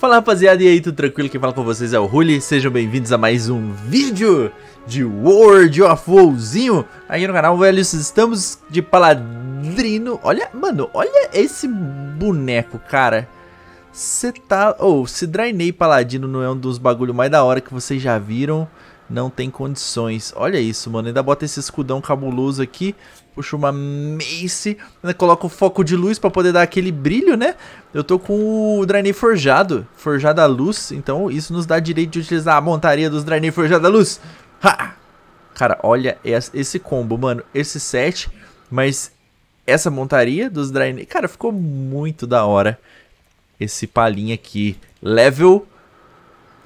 Fala rapaziada, e aí, tudo tranquilo? Quem fala com vocês é o Ruli. Sejam bem-vindos a mais um vídeo de World of Warzinho aqui no canal, velhos. Estamos de paladrino. Olha, mano, olha esse boneco, cara. Você tá... Ou, se Drainei paladino não é um dos bagulho mais da hora que vocês já viram, não tem condições. Olha isso, mano. Ainda bota esse escudão cabuloso aqui. Puxa uma mace, coloca o foco de luz pra poder dar aquele brilho, né? Eu tô com o Draenei forjado, forjado à luz, então isso nos dá direito de utilizar a montaria dos Draenei forjado à luz. Ha! Cara, olha esse combo, mano, esse set, mas essa montaria dos Draenei, cara, ficou muito da hora. Esse palinho aqui, level,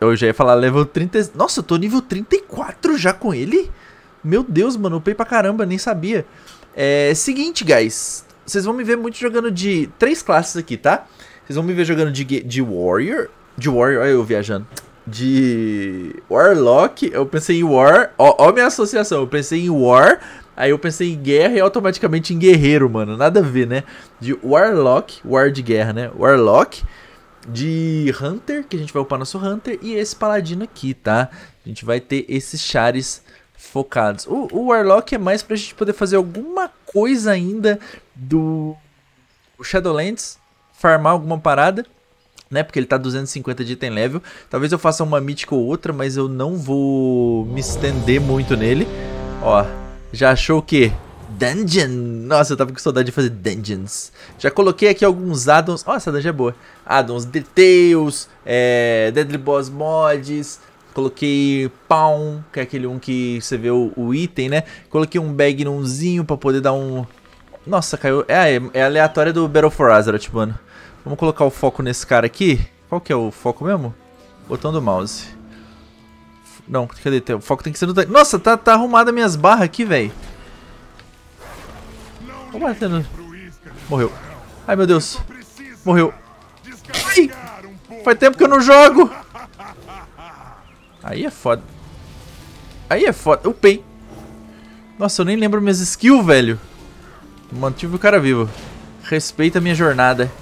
eu já ia falar level 30, nossa, eu tô nível 34 já com ele? Meu Deus, mano, upei pra caramba, nem sabia. É seguinte, guys, vocês vão me ver muito jogando de três classes aqui, tá? Vocês vão me ver jogando de Warrior, olha eu viajando, de Warlock, eu pensei em War, ó minha associação, eu pensei em War, aí eu pensei em Guerra e automaticamente em Guerreiro, mano, nada a ver, né? De Warlock, War de Guerra, né? Warlock, de Hunter, que a gente vai upar nosso Hunter, e esse Paladino aqui, tá? A gente vai ter esses chares focados. O Warlock é mais pra gente poder fazer alguma coisa ainda do Shadowlands, farmar alguma parada, né? Porque ele tá 250 de item level. Talvez eu faça uma mítica ou outra, mas eu não vou me estender muito nele. Ó, já achou o quê? Dungeon! Nossa, eu tava com saudade de fazer dungeons. Já coloquei aqui alguns addons. Ó, essa dungeon é boa. Addons, Details, Deadly Boss Mods. Coloquei Pawn, que é aquele um que você vê o item, né? Coloquei um Bagnumzinho pra poder dar um... Nossa, caiu... É aleatória do Battle for Azeroth, mano. Vamos colocar o foco nesse cara aqui. Qual que é o foco mesmo? Botão do mouse. Não, cadê? O foco tem que ser no... Nossa, tá arrumada minhas barras aqui, velho. Morreu. Ai, meu Deus. Morreu. Ai! Faz tempo que eu não jogo! Aí é foda. Aí é foda. Upei. Nossa, eu nem lembro minhas skills, velho. Mantive o cara vivo. Respeita a minha jornada.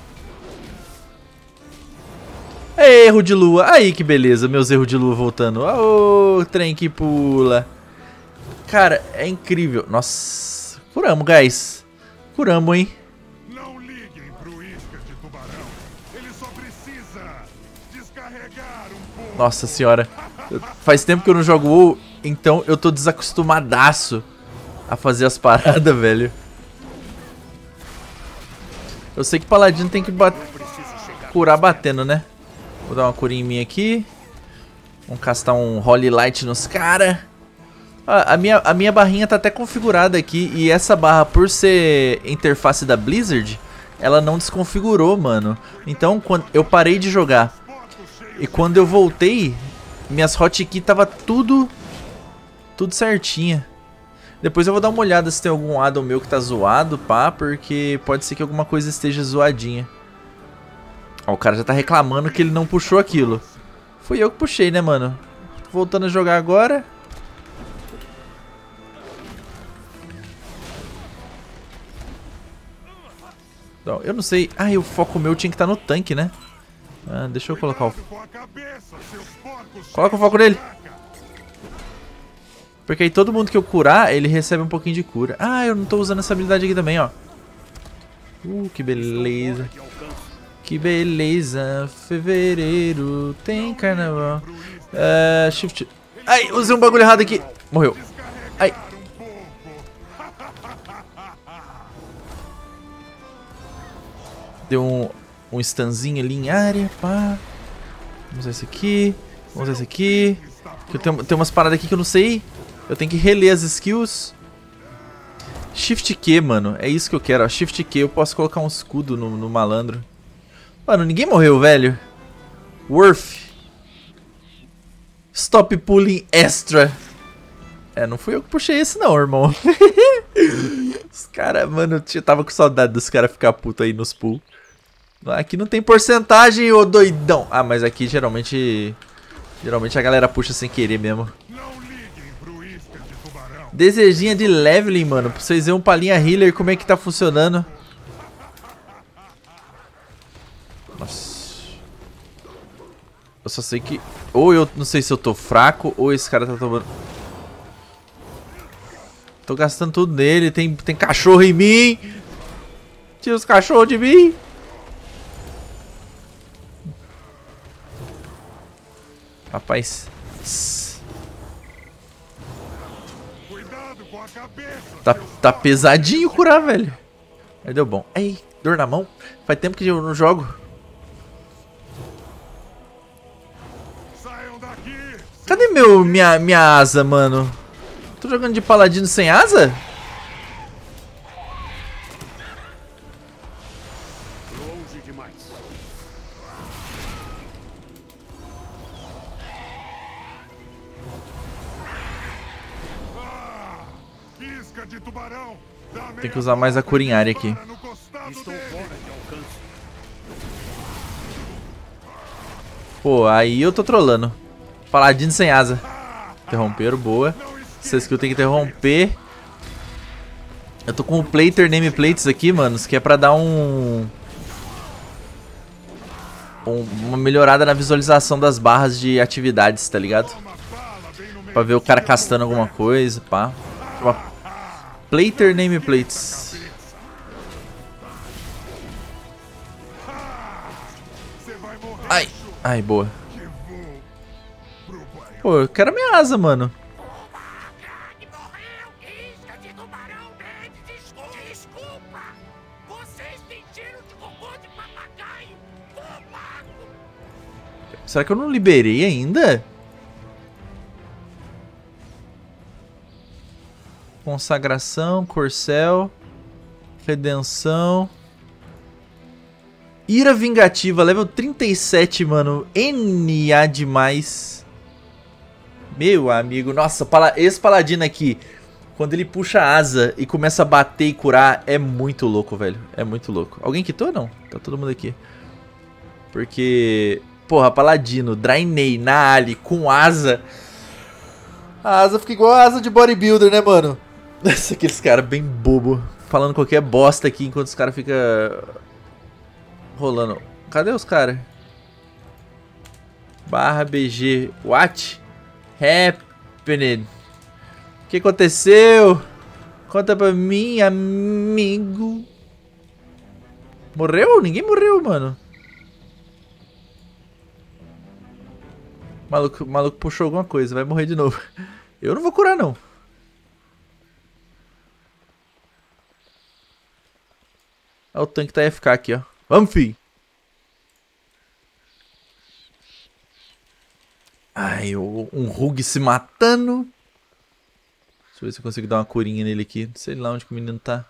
É erro de lua. Aí que beleza. Meus erros de lua voltando. Aô, trem que pula. Cara, é incrível. Nossa. Curamos, guys. Curamos, hein. Não liguem pro isca de tubarão. Ele só precisa descarregar um pouco. Nossa senhora. Faz tempo que eu não jogo WoW, então eu tô desacostumadaço a fazer as paradas, velho. Eu sei que paladino tem que curar batendo, né? Vou dar uma curinha em mim aqui. Vamos castar um Holy Light nos caras. Ah, a minha barrinha tá até configurada aqui. E essa barra, por ser interface da Blizzard, ela não desconfigurou, mano. Então, quando eu parei de jogar e quando eu voltei... Minhas hotkeys tava tudo certinha. Depois eu vou dar uma olhada se tem algum addon meu que tá zoado, pá, porque pode ser que alguma coisa esteja zoadinha. Ó, o cara já tá reclamando que ele não puxou aquilo. Fui eu que puxei, né, mano? Voltando a jogar agora. Não, eu não sei. Ai, o foco meu tinha que estar no tanque, né? Ah, deixa eu colocar o... Coloca o foco nele. Porque aí todo mundo que eu curar, ele recebe um pouquinho de cura. Ah, eu não tô usando essa habilidade aqui também, ó. Que beleza. Que beleza. Fevereiro tem carnaval. Shift. Ai, usei um bagulho errado aqui. Morreu. Ai. Deu um stanzinho ali em área, pá. Vamos usar esse aqui. Vamos usar esse aqui. Que eu tenho umas paradas aqui que eu não sei. Eu tenho que reler as skills. Shift Q, mano. É isso que eu quero, ó. Shift Q. Eu posso colocar um escudo no malandro. Mano, ninguém morreu, velho. Worth. Stop pulling extra. É, não fui eu que puxei esse não, irmão. Os caras, mano, eu tava com saudade dos caras ficar puto aí nos pulls. Aqui não tem porcentagem, ô doidão. Ah, mas aqui geralmente a galera puxa sem querer mesmo. Desejinha de leveling, mano. Pra vocês verem um palinha healer, como é que tá funcionando. Nossa. Eu só sei que... Ou eu não sei se eu tô fraco, ou esse cara tá tomando... Tô gastando tudo nele. Tem cachorro em mim. Tira os cachorros de mim. Rapaz. Tá pesadinho curar, velho. Aí deu bom. Ei, dor na mão. Faz tempo que eu não jogo. Cadê minha asa, mano? Tô jogando de paladino sem asa? Longe demais. Tem que usar mais a cura em área aqui. Pô, aí eu tô trolando. Paladino sem asa. Interromperam, boa. Essa skill tem que interromper. Eu tô com o Plater Name Plates aqui, mano. Isso aqui é pra dar uma melhorada na visualização das barras de atividades, tá ligado? Pra ver o cara castando alguma coisa, pá. Plater Name Plates. Ai, ai, boa. Pô, eu quero minha asa, mano. Será que eu não liberei ainda? Consagração, corcel, redenção. Ira vingativa, level 37, mano. NA demais. Meu amigo, nossa, esse paladino aqui, quando ele puxa a asa e começa a bater e curar, é muito louco, velho. É muito louco. Alguém quitou ou não? Tá todo mundo aqui. Porque... Porra, paladino, drainei na ali com asa. A asa fica igual a asa de bodybuilder, né, mano? Aqueles caras bem bobo, falando qualquer bosta aqui enquanto os caras ficam rolando. Cadê os caras? Barra BG. What happened? O que aconteceu? Conta pra mim, amigo. Morreu? Ninguém morreu, mano. Maluco puxou alguma coisa, vai morrer de novo. Eu não vou curar, não. Olha o tanque tá FK aqui, ó. Vamos, fi! Ai, um Rogue se matando. Deixa eu ver se eu consigo dar uma curinha nele aqui. Não sei lá onde que o menino tá.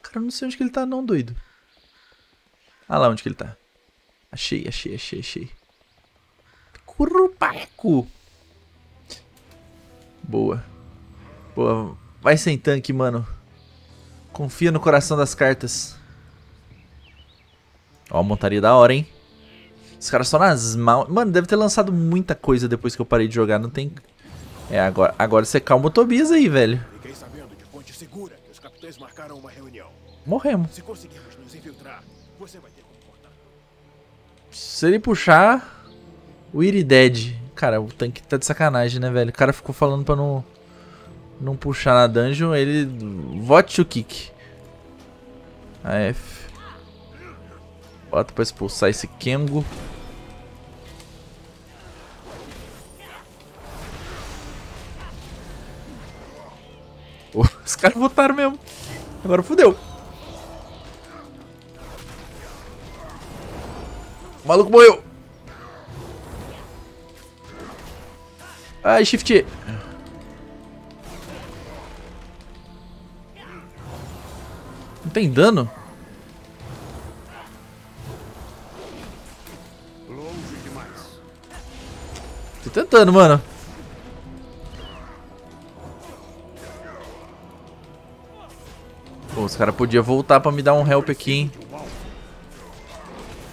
Cara, eu não sei onde que ele tá, não, doido. Ah lá onde que ele tá. Achei, achei, achei, achei. Curupacu. Boa. Boa. Vai sem tanque, mano. Confia no coração das cartas. Ó, montaria da hora, hein? Os caras só nas mãos. Mano, deve ter lançado muita coisa depois que eu parei de jogar. Não tem... É, agora você calma o Tobias aí, velho. Fiquei sabendo de fonte segura que os capitães marcaram uma reunião. Morremos. Se conseguirmos nos infiltrar, você vai ter... Se ele puxar o Iridad. Cara, o tanque tá de sacanagem, né, velho? O cara ficou falando pra não puxar na dungeon. Ele... Vote o kick. AF. Bota pra expulsar esse Kengo. Oh, os caras votaram mesmo. Agora fodeu. O maluco morreu. Ai, shift. Não tem dano? Tô tentando, mano. Pô, os caras podiam voltar pra me dar um help aqui, hein?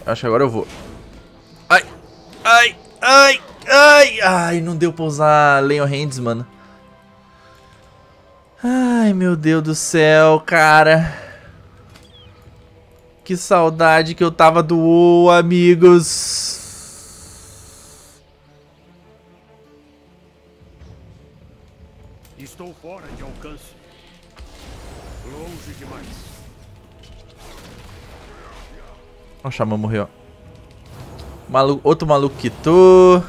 Acho que agora eu vou. Ai, ai, ai, ai, ai, não deu pra usar Lay on Hands, mano. Ai, meu Deus do céu, cara. Que saudade que eu tava do WoW, amigos. Estou fora de alcance. Longe demais. O Xamã morreu. Outro maluco quitou.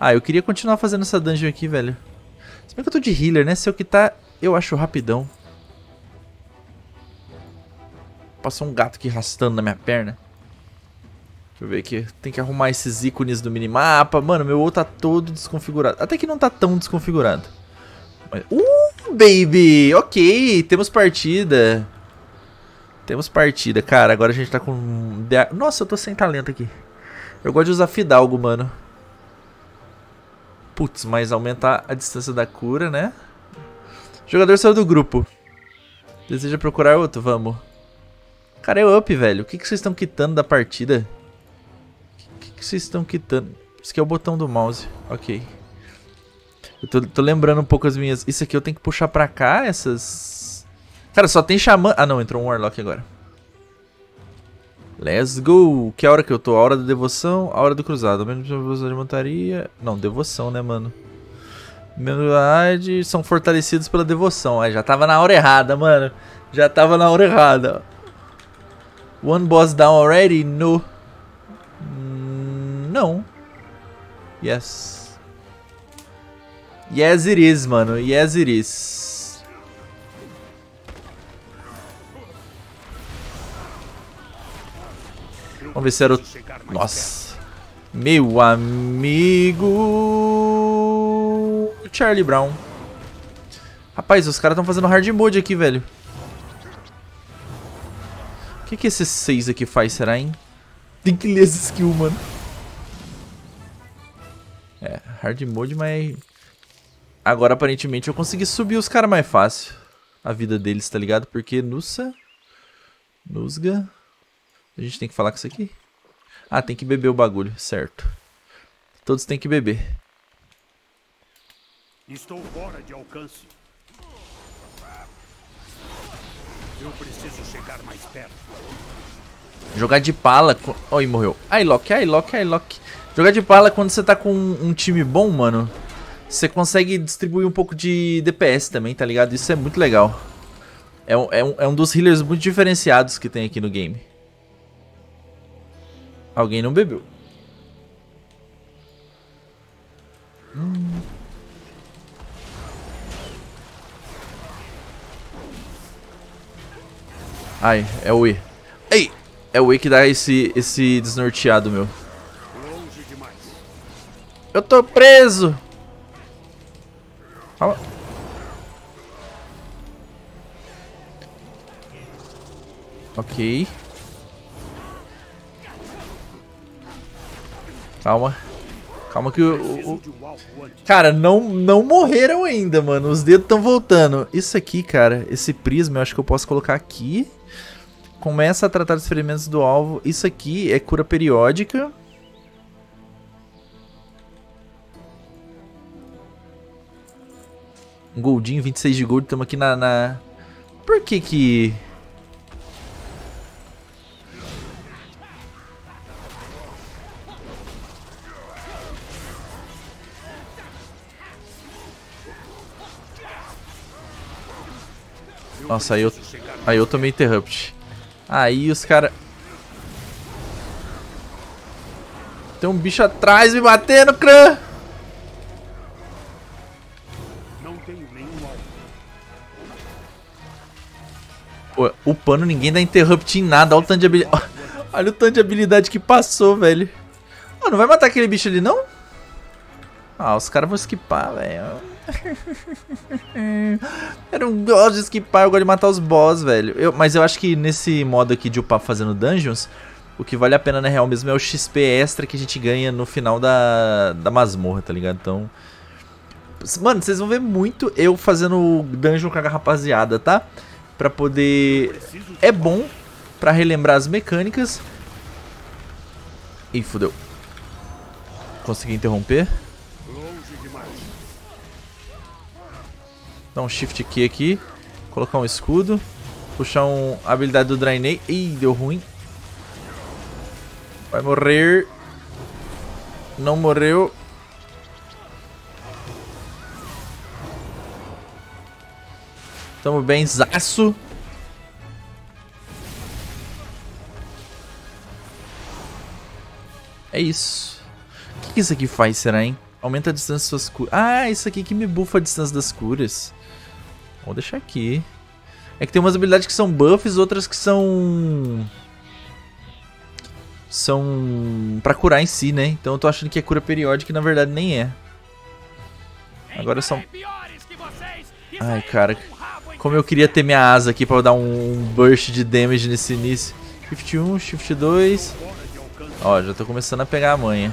Ah, eu queria continuar fazendo essa dungeon aqui, velho. Se bem que eu tô de healer, né? Se eu quitar, eu acho rapidão. Passou um gato aqui arrastando na minha perna. Deixa eu ver aqui. Tem que arrumar esses ícones do minimapa. Mano, meu WoW tá todo desconfigurado. Até que não tá tão desconfigurado. Baby! Ok, temos partida. Temos partida. Cara, agora a gente tá com... Nossa, eu tô sem talento aqui. Eu gosto de usar fidalgo, mano. Putz, mas aumentar a distância da cura, né? O jogador saiu do grupo. Deseja procurar outro? Vamos. Cara, é up, velho. O que vocês estão quitando da partida? O que vocês estão quitando? Isso aqui é o botão do mouse. Ok. Eu tô lembrando um pouco as minhas... Isso aqui eu tenho que puxar pra cá, essas... Cara, só tem xamã... Ah, não. Entrou um warlock agora. Let's go. Que hora que eu tô? A hora da devoção, a hora do cruzado. Menos devoção de montaria... Não, devoção, né, mano? Menos são fortalecidos pela devoção. Ah, já tava na hora errada, mano. Já tava na hora errada. One boss down already? No. Não. Yes. Yes it is, mano. Yes it is. Vamos ver se era o... Nossa. Meu amigo... Charlie Brown. Rapaz, os caras estão fazendo hard mode aqui, velho. O que esse 6 aqui faz, será, hein? Tem que ler essa skill, mano. É, hard mode, mas... Agora, aparentemente, eu consegui subir os caras mais fácil. A vida deles, tá ligado? Porque, Nusga... A gente tem que falar com isso aqui? Ah, tem que beber o bagulho, certo. Todos têm que beber. Estou fora de alcance. Eu preciso chegar mais perto. Jogar de pala... Oi, morreu. Ai, Loki. Jogar de pala quando você tá com um time bom, mano. Você consegue distribuir um pouco de DPS também, tá ligado? Isso é muito legal. É um dos healers muito diferenciados que tem aqui no game. Alguém não bebeu. Ai, é o E. Ei! É o E que dá esse desnorteado, meu. Eu tô preso! Calma. Ok. Calma. Calma que o... Cara, não morreram ainda, mano. Os dedos estão voltando. Isso aqui, cara, esse prisma, eu acho que eu posso colocar aqui. Começa a tratar os ferimentos do alvo. Isso aqui é cura periódica. Um goldinho, 26 de gold. Estamos aqui na... Por que que... Nossa, aí eu tomei interrupt. Aí os caras... Tem um bicho atrás me batendo, crã! Não tenho nenhum alvo. Pô, upando, ninguém dá interrupt em nada. Olha o tanto de habilidade. Olha o tanto de habilidade que passou, velho. Ah, não vai matar aquele bicho ali, não? Ah, os caras vão esquipar, velho. Eu não gosto de esquipar, eu gosto de matar os boss, velho. Mas eu acho que nesse modo aqui de upar fazendo dungeons, o que vale a pena na real mesmo é o XP extra que a gente ganha no final da masmorra, tá ligado? Então, mano, vocês vão ver muito eu fazendo dungeon com a rapaziada, tá? Pra poder... É bom pra relembrar as mecânicas. Ih, fodeu. Consegui interromper. Dar um shift key aqui, colocar um escudo, puxar uma habilidade do Drainei. Ih, deu ruim. Vai morrer. Não morreu. Tamo bem, zaço. É isso. O que, que isso aqui faz, será, hein? Aumenta a distância das suas curas. Ah, isso aqui que me bufa a distância das curas. Vou deixar aqui. É que tem umas habilidades que são buffs, outras que são... são pra curar em si, né? Então eu tô achando que é cura periódica e na verdade nem é. Agora são... ai, cara. Como eu queria ter minha asa aqui pra dar um burst de damage nesse início. Shift 1, Shift 2... ó, já tô começando a pegar a manha.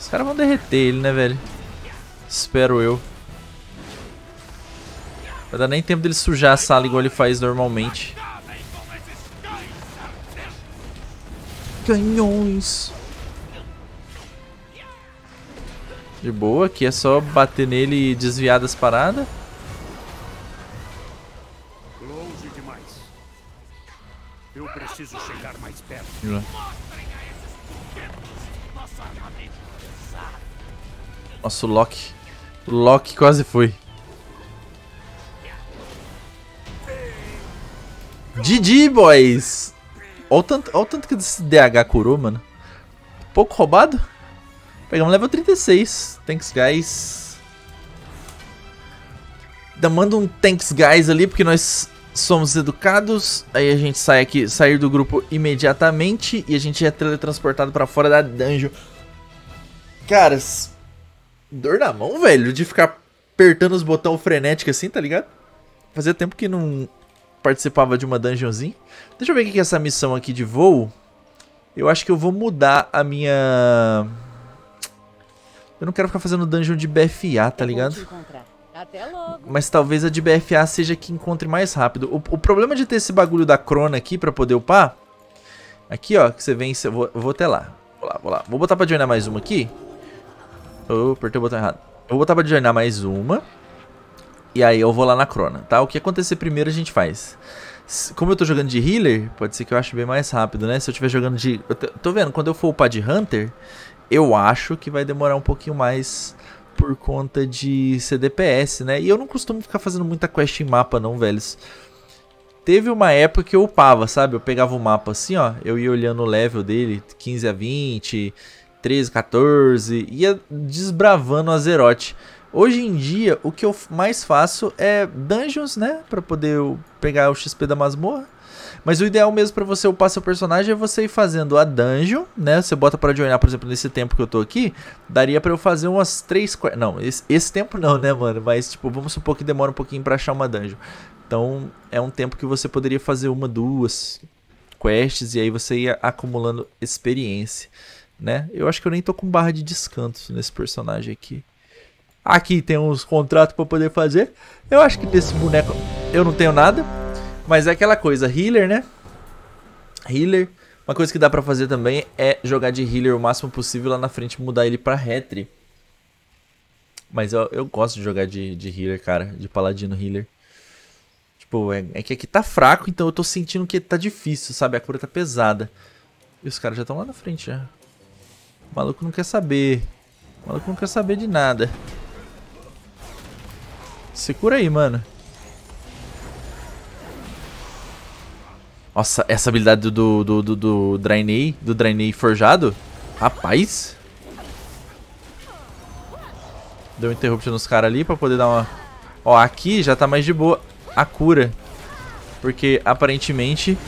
Os caras vão derreter ele, né, velho? Espero eu. Não vai dar nem tempo dele sujar a sala igual ele faz normalmente. Canhões! De boa, aqui é só bater nele e desviar das paradas. Eu preciso chegar mais perto. Nossa, o Loki. O Loki quase foi. GG, boys! Olha o tanto que esse DH curou, mano. Pouco roubado. Pegamos level 36. Thanks, guys. Ainda manda um thanks, guys, ali, porque nós... somos educados, aí a gente sai aqui, sair do grupo imediatamente e a gente é teletransportado pra fora da dungeon. Caras, dor na mão, velho, de ficar apertando os botões frenéticos assim, tá ligado? Fazia tempo que não participava de uma dungeonzinha. Deixa eu ver o que é essa missão aqui de voo. Eu acho que eu vou mudar a minha... eu não quero ficar fazendo dungeon de BFA, tá ligado? Até logo. Mas talvez a de BFA seja que encontre mais rápido. O problema de ter esse bagulho da crona aqui pra poder upar... aqui, ó, que você vem... Eu vou até lá. Vou lá. Vou botar pra joinar mais uma aqui. Oh, apertei o botão errado. Eu vou botar pra joinar mais uma. E aí eu vou lá na crona, tá? O que acontecer primeiro a gente faz. Como eu tô jogando de healer, pode ser que eu ache bem mais rápido, né? Se eu tiver jogando de... tô vendo, quando eu for upar de hunter, eu acho que vai demorar um pouquinho mais... por conta de CDPS, né? E eu não costumo ficar fazendo muita quest em mapa não, velhos. Teve uma época que eu upava, sabe? Eu pegava o mapa assim, ó. Eu ia olhando o level dele, 15 a 20, 13, 14. Ia desbravando Azeroth. Hoje em dia, o que eu mais faço é dungeons, né? Pra poder pegar o XP da masmorra. Mas o ideal mesmo pra você upar seu personagem é você ir fazendo a dungeon, né? Você bota pra joinar, por exemplo, nesse tempo que eu tô aqui, daria pra eu fazer umas 3... não, esse tempo não, né, mano? Mas, tipo, vamos supor que demora um pouquinho pra achar uma dungeon. Então, é um tempo que você poderia fazer uma, duas quests e aí você ia acumulando experiência, né? Eu acho que eu nem tô com barra de descanso nesse personagem aqui. Aqui tem uns contratos pra poder fazer. Eu acho que desse boneco eu não tenho nada. Mas é aquela coisa, healer, né? Healer. Uma coisa que dá pra fazer também é jogar de healer o máximo possível lá na frente, mudar ele pra retri. Mas eu gosto de jogar de healer, cara. De paladino healer. Tipo, é que aqui tá fraco, então eu tô sentindo que tá difícil, sabe? A cura tá pesada. E os caras já estão lá na frente, já. O maluco não quer saber. O maluco não quer saber de nada. Se cura aí, mano. Nossa, essa habilidade do Draenei forjado? Rapaz! Deu um interrupt nos caras ali pra poder dar uma... ó, aqui já tá mais de boa a cura. Porque, aparentemente,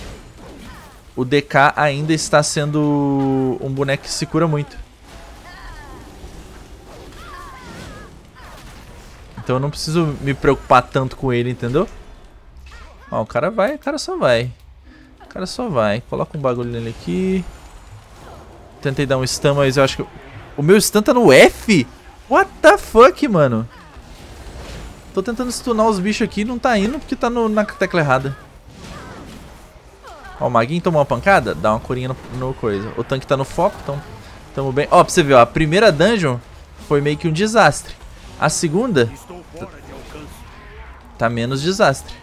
o DK ainda está sendo um boneco que se cura muito. Então eu não preciso me preocupar tanto com ele, entendeu? Ó, o cara só vai. O cara só vai. Coloca um bagulho nele aqui. Tentei dar um stun, mas eu acho que... o meu stun tá no F? What the fuck, mano? Tô tentando stunar os bichos aqui e não tá indo porque tá na tecla errada. Ó, o maguinho tomou uma pancada. Dá uma corinha no coisa. O tanque tá no foco, então... tamo bem. Ó, pra você ver, ó. A primeira dungeon foi meio que um desastre. A segunda... tá menos desastre.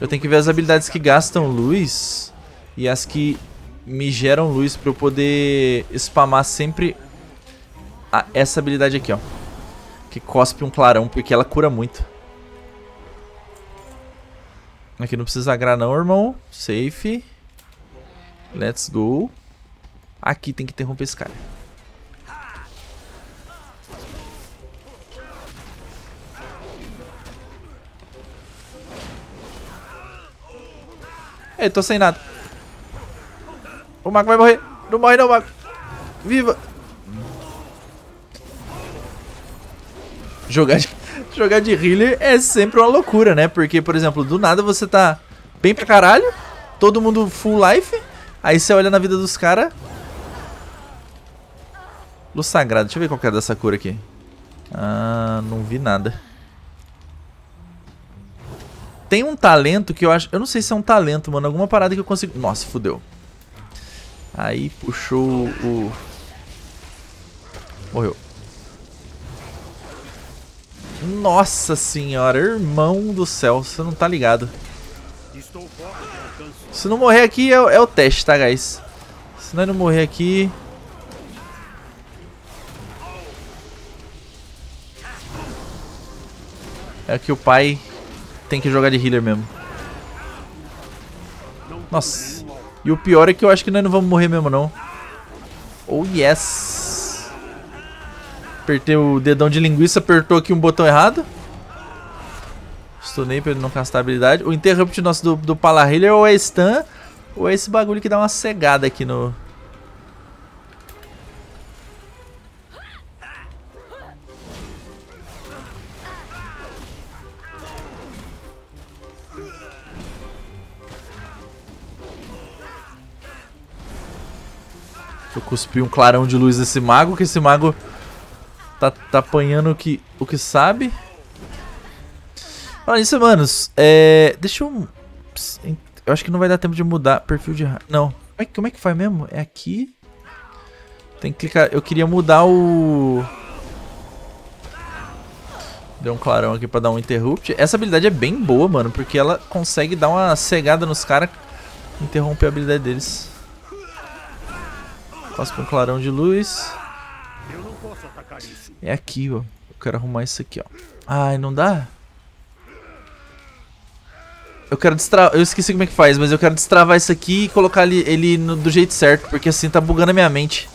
Eu tenho que ver as habilidades que gastam luz e as que me geram luz pra eu poder spamar sempre essa habilidade aqui, ó. Que cospe um clarão, porque ela cura muito. Aqui não precisa agrar não, irmão. Safe. Let's go. Aqui tem que interromper esse cara. Ei, tô sem nada. O Mago vai morrer. Não morre não, Mago. Viva. Jogar de healer é sempre uma loucura, né? Porque, por exemplo, do nada você tá bem pra caralho. Todo mundo full life. Aí você olha na vida dos caras. Luz sagrada. Deixa eu ver qual que é dessa cura aqui. Ah, não vi nada. Tem um talento que eu acho... Eu não sei se é um talento, mano. Alguma parada que eu consigo... Nossa, fodeu. Aí puxou o... Morreu. Nossa senhora, irmão do céu. Você não tá ligado. Se não morrer aqui é o teste, tá, guys? Se nós não morrer aqui... É que o pai... Tem que jogar de healer mesmo. Nossa. E o pior é que eu acho que nós não vamos morrer mesmo, não. Oh, yes. Apertei o dedão de linguiça. Apertou aqui um botão errado. Stunei pra ele não castar a habilidade. O interrupt nosso do Pala Healer ou é stun. Ou é esse bagulho que dá uma cegada aqui no... Eu cuspi um clarão de luz desse mago, que esse mago tá apanhando o que sabe. Olha isso, manos. Deixa eu... Eu acho que não vai dar tempo de mudar perfil de... Não. Como é que faz mesmo? É aqui. Tem que clicar... Eu queria mudar o... Deu um clarão aqui pra dar um interrupt. Essa habilidade é bem boa, mano, porque ela consegue dar uma cegada nos caras. Interromper a habilidade deles. Passo com um clarão de luz. É aqui, ó. Eu quero arrumar isso aqui, ó. Ai, não dá? Eu quero destravar... Eu esqueci como é que faz, mas eu quero destravar isso aqui e colocar ele do jeito certo, porque assim tá bugando a minha mente.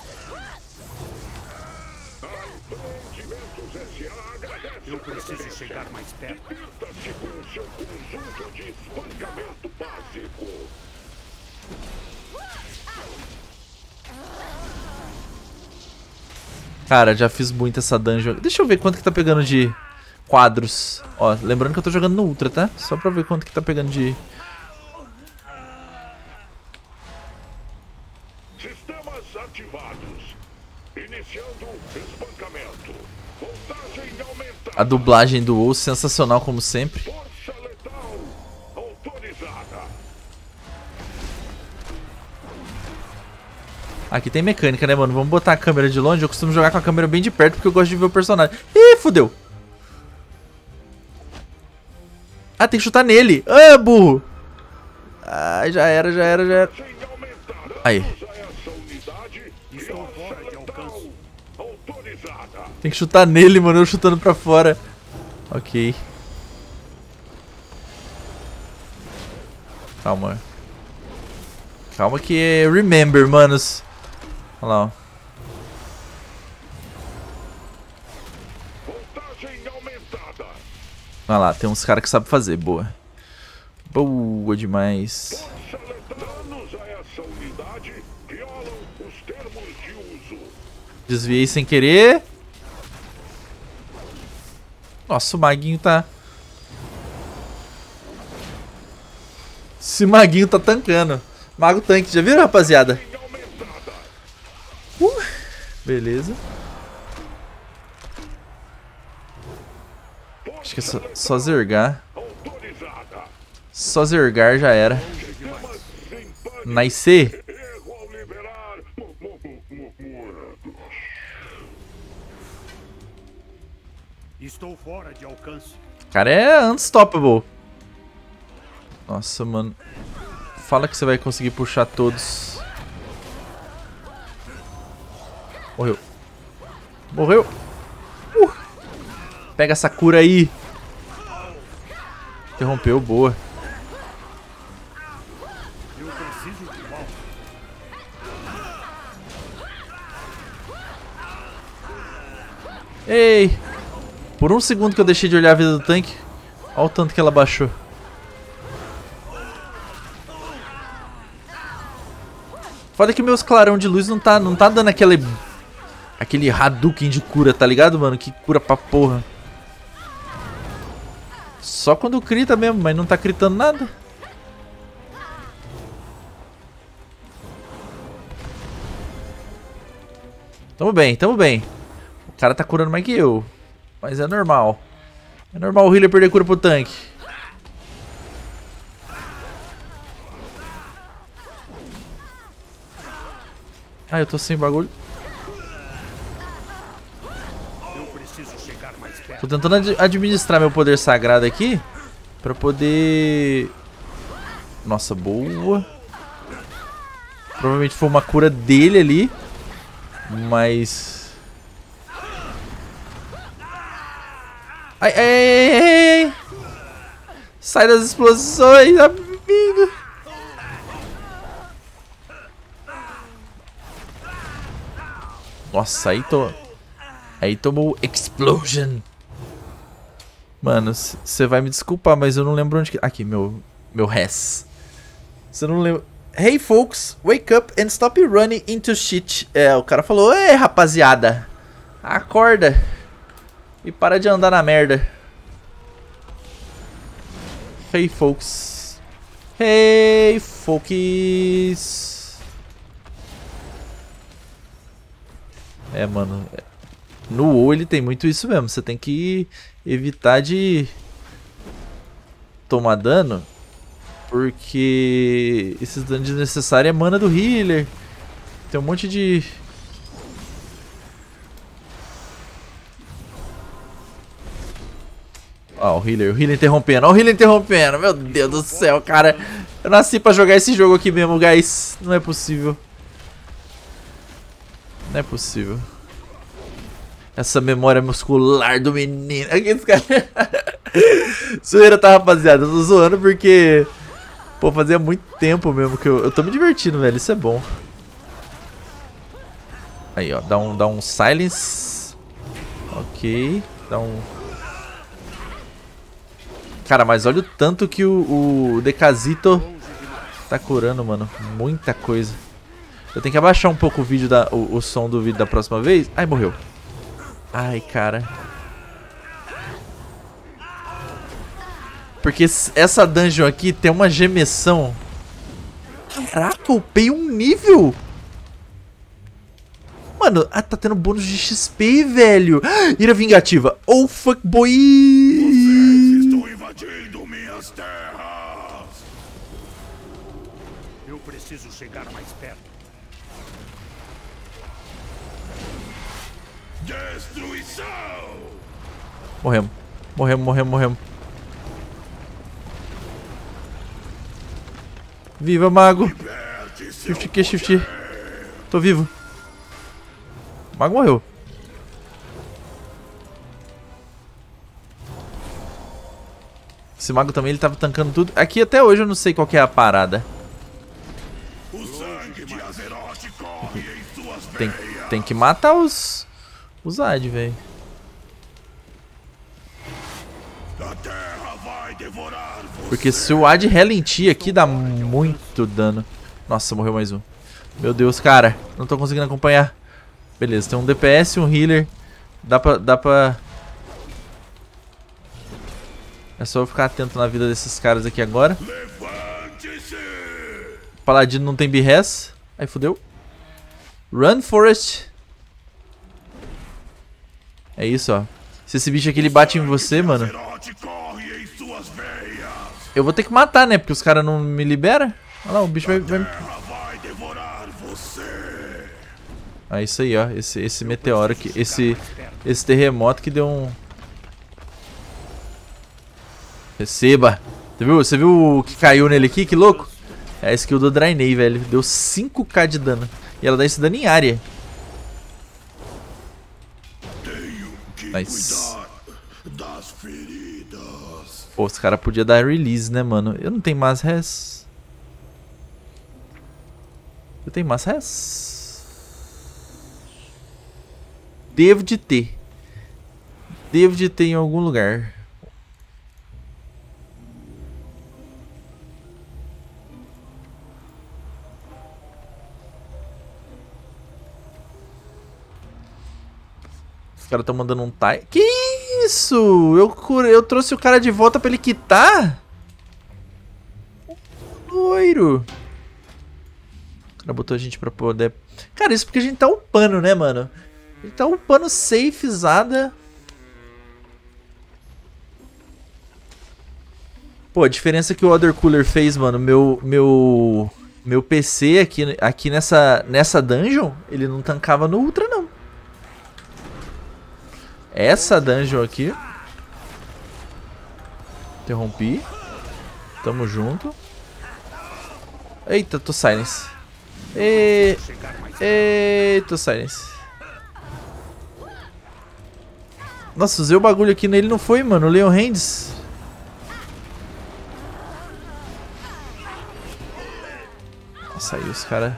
Eu preciso chegar mais perto. Cara, já fiz muito essa dungeon. Deixa eu ver quanto que tá pegando de quadros. Ó, lembrando que eu tô jogando no Ultra, tá? Só pra ver quanto que tá pegando de... Sistemas ativados. Iniciando espancamento. Voltagem aumentada. A dublagem do WoW, sensacional como sempre. Força letal autorizada. Aqui tem mecânica, né, mano? Vamos botar a câmera de longe. Eu costumo jogar com a câmera bem de perto porque eu gosto de ver o personagem. Ih, fodeu. Ah, tem que chutar nele. Ah, burro. Ah, já era. Aí. Tem que chutar nele, mano. Eu chutando pra fora. Ok. Calma. Calma que... Remember, manos. Olha lá, ó. Olha lá, tem uns caras que sabem fazer. Boa. Boa demais. Desviei sem querer. Nossa, o maguinho tá... Esse maguinho tá tancando. Mago tanque, já viram, rapaziada? Beleza. Acho que é só zergar. Só zergar já era. Nice. O cara é unstoppable. Nossa, mano. Fala que você vai conseguir puxar todos. Morreu. Morreu. Pega essa cura aí. Interrompeu, boa. Ei! Por um segundo que eu deixei de olhar a vida do tanque. Olha o tanto que ela baixou. Foda que meus clarão de luz não tá dando aquele Hadouken de cura, tá ligado, mano? Que cura pra porra. Só quando crita mesmo, mas não tá critando nada. Tamo bem, tamo bem. O cara tá curando mais que eu. Mas é normal. É normal o healer perder cura pro tanque. Ah, eu tô sem bagulho. Tô tentando administrar meu poder sagrado aqui. Pra poder... Nossa, boa. Provavelmente foi uma cura dele ali. Mas... Ai, ai, ai, ai, ai. Sai das explosões, amigo. Nossa, aí tomou explosion. Mano, você vai me desculpar, mas eu não lembro onde que... Aqui, meu res. Você não lembra... Hey, folks, wake up and stop running into shit. É, o cara falou, ei, rapaziada, acorda. E para de andar na merda. Hey, folks. Hey, folks. É, mano. No WoW ele tem muito isso mesmo. Você tem que evitar de tomar dano. Porque esses danos desnecessários é mana do healer. Tem um monte de... Ó, o healer interrompendo, ó, o healer interrompendo. Meu Deus do céu, cara. Eu nasci pra jogar esse jogo aqui mesmo, guys. Não é possível. Não é possível. Essa memória muscular do menino. Aqueles caras. Zoeira, tá, rapaziada? Eu tô zoando porque... Pô, fazia muito tempo mesmo que eu tô me divertindo, velho. Isso é bom. Aí, ó, dá um silence. Ok. Dá um... Cara, mas olha o tanto que o Decazito tá curando, mano. Muita coisa. Eu tenho que abaixar um pouco o vídeo, o som do vídeo da próxima vez. Ai, morreu. Ai, cara. Porque essa dungeon aqui tem uma gemessão. Caraca, eu upei um nível. Mano, ah, tá tendo bônus de XP, velho. Ira vingativa. Oh, fuck, boy. Terras. Eu preciso chegar mais perto. Destruição. Morremos. Morremos, morremos, morremos. Viva, mago. Shift Q, shift. Tô vivo. O mago morreu. Esse mago também, ele tava tancando tudo. Aqui até hoje eu não sei qual que é a parada. O sangue de Azeroth corre em suas veias. Tem que matar os Ad, velho. Porque se o Ad relentir aqui, dá muito dano. Nossa, morreu mais um. Meu Deus, cara. Não tô conseguindo acompanhar. Beleza, tem um DPS, um healer. Dá pra... É só eu ficar atento na vida desses caras aqui agora. Paladino não tem B-Res. Aí fodeu. Run, Forest. É isso, ó. Se esse bicho aqui ele bate em você, mano. Eu vou ter que matar, né? Porque os caras não me liberam. Olha lá, o bicho vai... Ah, isso aí, ó. Esse meteoro aqui. Esse terremoto que deu um... Receba. Você viu o que caiu nele aqui? Que louco? É a skill do Draenei, velho. Deu 5k de dano. E ela dá esse dano em área. Nice. Pô, os caras podiam dar release, né, mano? Eu não tenho mais res. Eu tenho mais res? Devo de ter. Devo de ter em algum lugar. Os caras estão mandando um tie. Que isso? Eu trouxe o cara de volta pra ele quitar? Loiro. O cara botou a gente pra poder... Cara, isso porque a gente tá upando, né, mano? A gente tá upando safezada. Pô, a diferença que o Other Cooler fez, mano, meu PC aqui nessa dungeon, ele não tancava no Ultra, não. Essa dungeon aqui. Interrompi. Tamo junto. Eita, tô silence. Tô silence. Nossa, usei o bagulho aqui nele, não foi, mano? O Leon Hands. Nossa, aí os caras...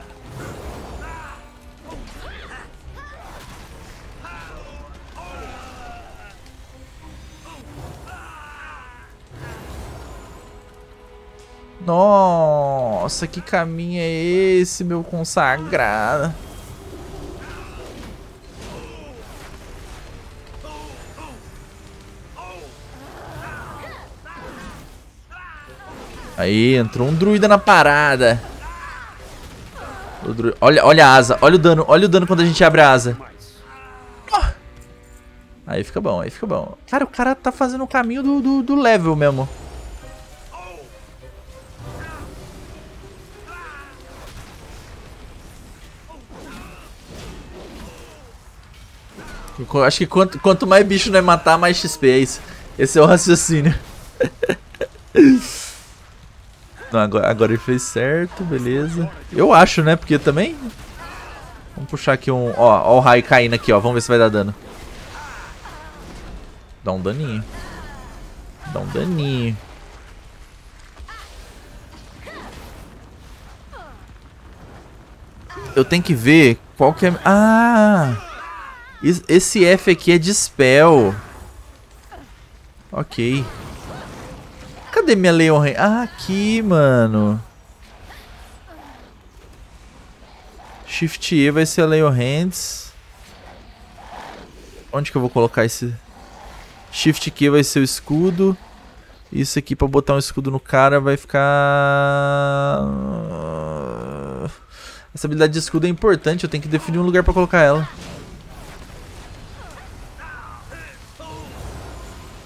Nossa, que caminho é esse, meu consagrado? Aí, entrou um druida na parada. Olha, olha a asa, olha o dano quando a gente abre a asa. Ah! Aí fica bom, aí fica bom. Cara, o cara tá fazendo o caminho do level mesmo. Eu acho que quanto mais bicho não é matar, mais XP, é isso. Esse é o raciocínio. Não, agora ele fez certo, beleza. Eu acho, né? Porque também... Vamos puxar aqui um... Ó o raio caindo aqui, ó. Vamos ver se vai dar dano. Dá um daninho. Dá um daninho. Eu tenho que ver qual que é... Ah! Esse F aqui é dispel. Ok. Cadê minha Leon Rain? Ah, aqui, mano. Shift E vai ser a Leon Hands. Onde que eu vou colocar esse? Shift Q vai ser o escudo. Isso aqui pra botar um escudo no cara vai ficar... Essa habilidade de escudo é importante. Eu tenho que definir um lugar pra colocar ela.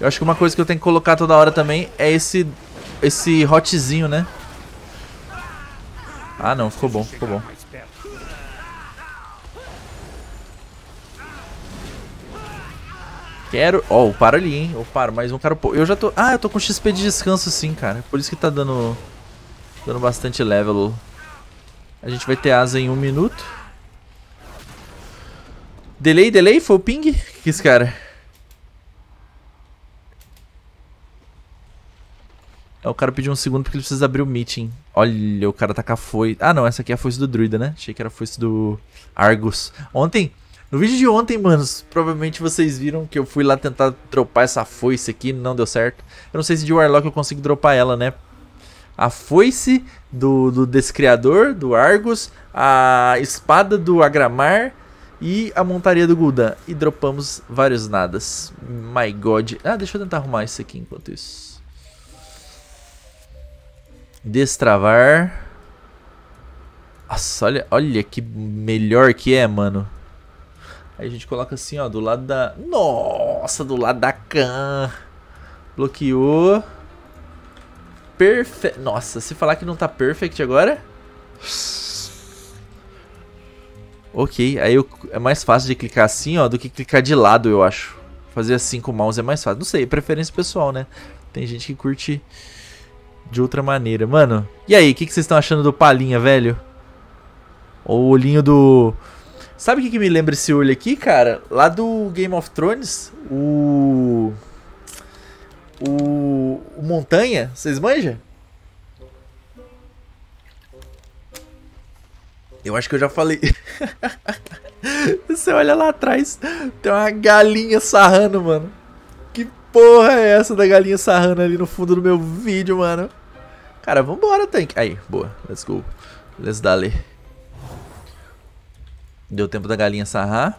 Eu acho que uma coisa que eu tenho que colocar toda hora também é esse hotzinho, né? Ah, não. Ficou bom, ficou bom. Quero... Ó, eu paro ali, hein? Eu paro, mais um cara... Eu já tô... Ah, eu tô com XP de descanso sim, cara. Por isso que tá dando bastante level. A gente vai ter asa em 1 minuto. Delay, delay? Foi o ping? Que esse cara... O cara pediu 1 segundo porque ele precisa abrir o meeting. Olha, o cara tá com a foice. Ah, não, essa aqui é a foice do druida, né? Achei que era a foice do Argus. Ontem, no vídeo de ontem, manos, provavelmente vocês viram que eu fui lá tentar dropar essa foice aqui. Não deu certo. Eu não sei se de Warlock eu consigo dropar ela, né? A foice do Descriador, do Argus. A espada do Agramar. E a montaria do Guldan. E dropamos vários nadas. My God. Ah, deixa eu tentar arrumar isso aqui enquanto isso. Destravar. Nossa, olha que melhor que é, mano. Aí a gente coloca assim, ó, do lado da... Nossa, do lado da Khan. Bloqueou. Perfeito. Nossa, se falar que não tá perfect agora... Ok, aí é mais fácil de clicar assim, ó, do que clicar de lado, eu acho. Fazer assim com o mouse é mais fácil. Não sei, é preferência pessoal, né? Tem gente que curte... de outra maneira. Mano, e aí, o que vocês estão achando do Palinha, velho? O olhinho do... Sabe o que me lembra esse olho aqui, cara? Lá do Game of Thrones, o Montanha, vocês manjam? Eu acho que eu já falei. Você olha lá atrás, tem uma galinha sarrando, mano. Que porra é essa da galinha sarrando ali no fundo do meu vídeo, mano? Cara, vambora, tanque. Aí, boa. Let's go. Let's dale. Deu tempo da galinha sarrar.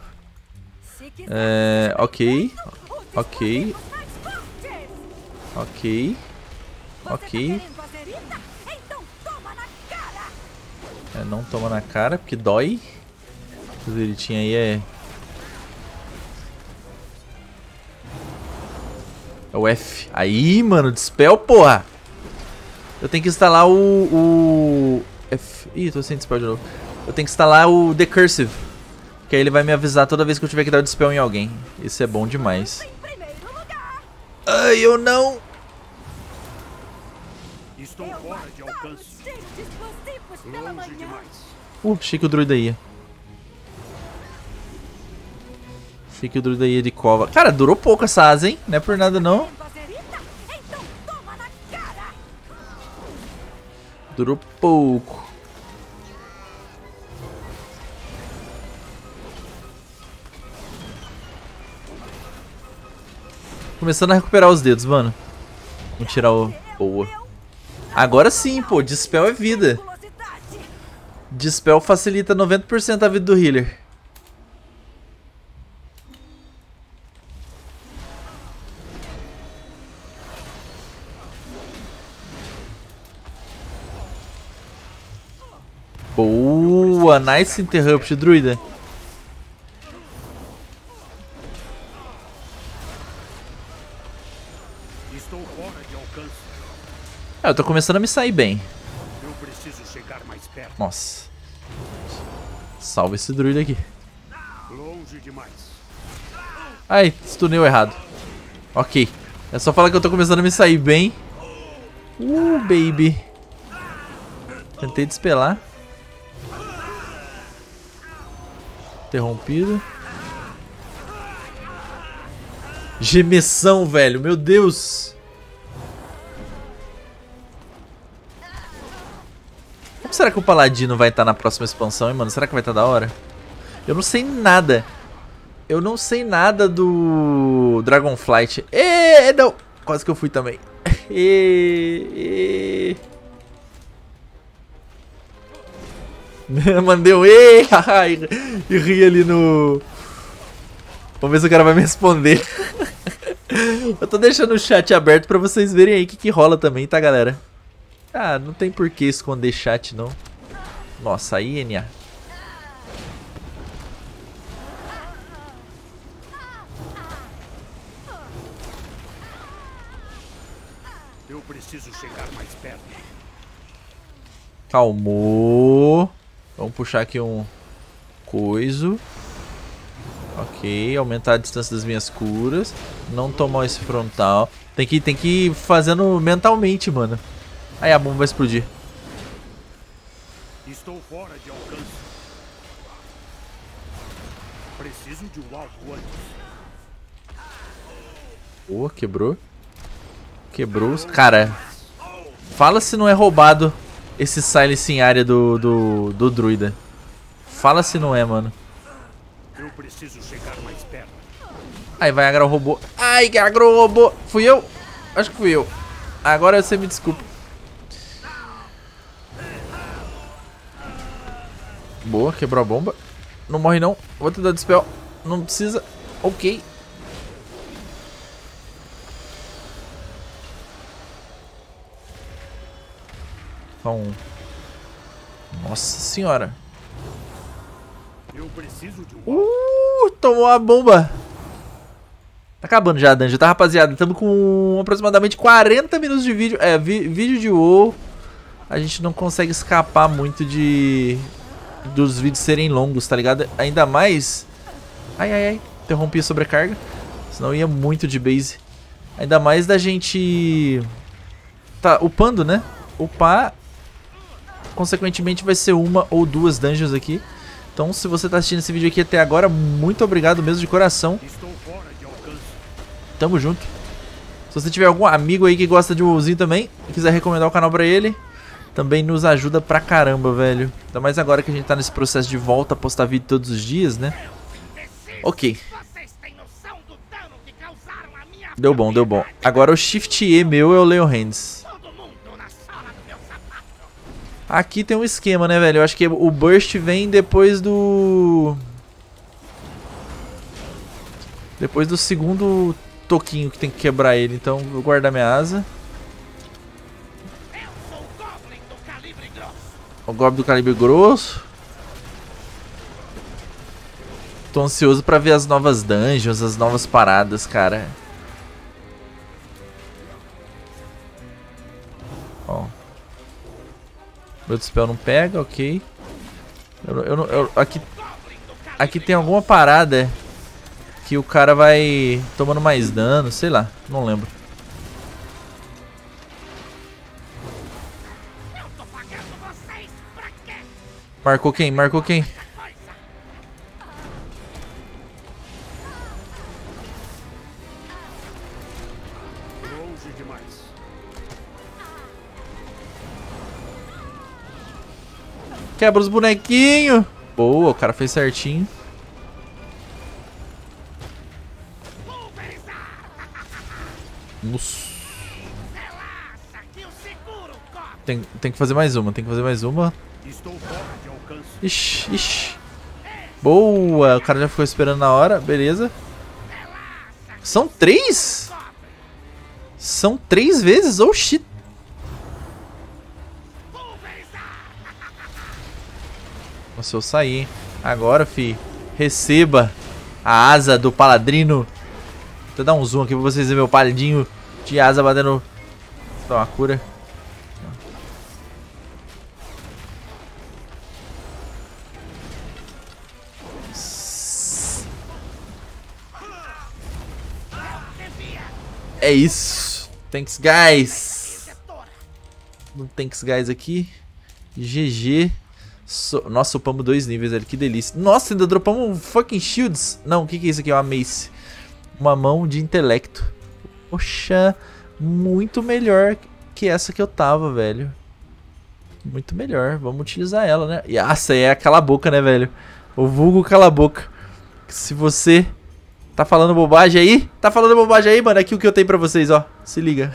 É, ok. Ok. Ok. Ok. É, não toma na cara, porque dói. Os gritinhos aí é... É o F. Aí, mano, dispel, porra! Eu tenho que instalar o F. Ih, tô sem dispel de novo. Eu tenho que instalar o Decursive, que aí ele vai me avisar toda vez que eu tiver que dar o dispel em alguém. Isso é bom demais. Ai, eu não... Estou fora de alcance. Achei que o druida ia. Achei que o druida ia de cova. Cara, durou pouco essa asa, hein? Não é por nada, não. Durou pouco. Começando a recuperar os dedos, mano. Vamos tirar o... Boa. Agora sim, pô. Dispel é vida. Dispel facilita 90% da vida do healer. Boa, nice interrupt, druida. Ah, eu tô começando a me sair bem. Nossa. Salva esse druida aqui. Ai, stuneu errado. Ok. É só falar que eu tô começando a me sair bem. Baby. Tentei despelar. Interrompido. Gemessão, velho. Meu Deus. Será que o Paladino vai estar na próxima expansão, hein, mano? Será que vai estar da hora? Eu não sei nada. Eu não sei nada do Dragonflight. Não. Quase que eu fui também. Mandei um e ri ali no... Vamos ver se o cara vai me responder. Eu tô deixando o chat aberto pra vocês verem aí o que rola também, tá, galera? Ah, não tem por que esconder chat, não. Nossa, aí, NA. Eu preciso chegar mais perto. Calmou. Vamos puxar aqui um coiso. Ok, aumentar a distância das minhas curas. Não tomar esse frontal. Tem que ir fazendo mentalmente, mano. Aí a bomba vai explodir. Estou fora de alcance. Preciso de um alvo antes. Boa, quebrou. Quebrou. Cara, fala se não é roubado esse silence em área do druida. Fala se não é, mano. Eu preciso chegar mais perto. Aí vai agrar o robô. Ai, agrou o robô. Fui eu? Acho que fui eu. Agora você me desculpa. Boa, quebrou a bomba. Não morre não. Vou tentar dispel. Não precisa. Ok. Só um. Nossa senhora. Tomou a bomba. Tá acabando já a dungeon, tá, rapaziada? Estamos com aproximadamente 40 minutos de vídeo. É, vídeo de WoW. A gente não consegue escapar muito de... dos vídeos serem longos, tá ligado? Ainda mais... Ai, interrompi a sobrecarga. Senão ia muito de base. Ainda mais da gente... tá upando, né? Upar, consequentemente, vai ser uma ou duas dungeons aqui. Então, se você tá assistindo esse vídeo aqui até agora, muito obrigado mesmo de coração. Tamo junto. Se você tiver algum amigo aí que gosta de WoWzinho também, e quiser recomendar o canal pra ele, também nos ajuda pra caramba, velho. Ainda mais agora que a gente tá nesse processo de volta a postar vídeo todos os dias, né? Ok. Deu bom, deu bom. Agora o Shift E meu eu leio hands. Aqui tem um esquema, né, velho? Eu acho que o Burst vem depois do... depois do segundo toquinho que tem que quebrar ele. Então vou guardar minha asa. O Goblin do calibre grosso. Tô ansioso pra ver as novas dungeons, as novas paradas, cara. Ó. Meu dispel não pega, ok. Aqui tem alguma parada que o cara vai tomando mais dano, sei lá, não lembro. Marcou quem? Marcou quem? Quebra os bonequinhos. Boa, o cara fez certinho. Nossa. Tem que fazer mais uma, tem que fazer mais uma. Ixi, ixi. Boa, o cara já ficou esperando na hora, beleza. São três? São três vezes? Oh, shit. Nossa, eu saí, hein? Agora, fi, receba a asa do paladrino. Vou dar um zoom aqui pra vocês verem meu paladinho de asa batendo. Dá uma cura. É isso. Thanks, guys. Um thanks, guys aqui. GG. Nossa, upamos 2 níveis ali, que delícia. Nossa, ainda dropamos um fucking shields. Não, o que que é isso aqui? É uma mace. Uma mão de intelecto. Poxa, muito melhor que essa que eu tava, velho. Muito melhor, vamos utilizar ela, né? E essa é a cala boca, né, velho? O vulgo cala boca. Se você tá falando bobagem aí, tá falando bobagem aí, mano, aqui o que eu tenho pra vocês, ó. Se liga.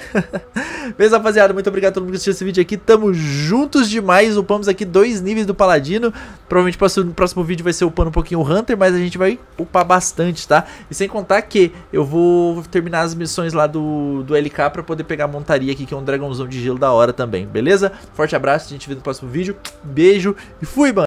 Beleza, rapaziada? Muito obrigado a todo mundo que assistiu esse vídeo aqui. Tamo juntos demais. Upamos aqui 2 níveis do Paladino. Provavelmente no próximo vídeo vai ser upando um pouquinho o Hunter, mas a gente vai upar bastante, tá? E sem contar que eu vou terminar as missões lá do LK pra poder pegar a montaria aqui, que é um dragãozão de gelo da hora também, beleza? Forte abraço, a gente vê no próximo vídeo. Beijo e fui, mano!